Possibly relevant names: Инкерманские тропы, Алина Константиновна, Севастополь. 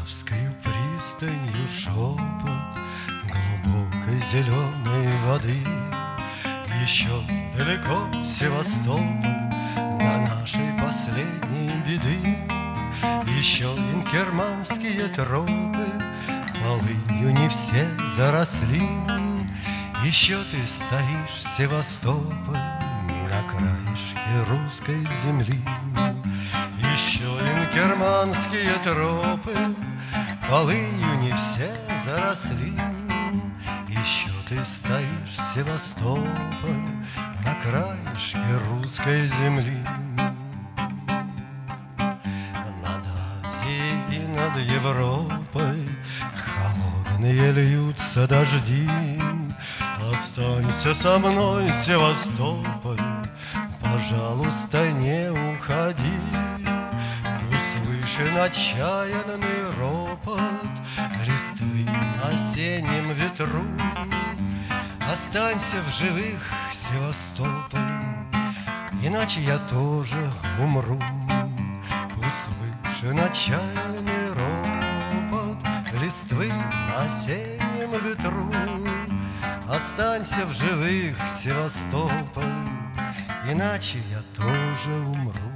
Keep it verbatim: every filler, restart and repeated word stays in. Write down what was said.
Полтавскою пристанью шепот глубокой зеленой воды. Еще далеко Севастополь до нашей последней беды. Еще инкерманские тропы полынью не все заросли. Еще ты стоишь, Севастополь, на краешке русской земли. Еще инкерманские тропы полынью не все заросли. Еще ты стоишь, Севастополь, на краешке русской земли. Над Азией и над Европой холодные льются дожди. Останься со мной, Севастополь, пожалуйста, не уходи. Услышен отчаянный ропот листвы на осеннем ветру. Останься в живых, Севастополь, иначе я тоже умру. Услышен отчаянный ропот листвы на осеннем ветру. Останься в живых, Севастополь, иначе я тоже умру.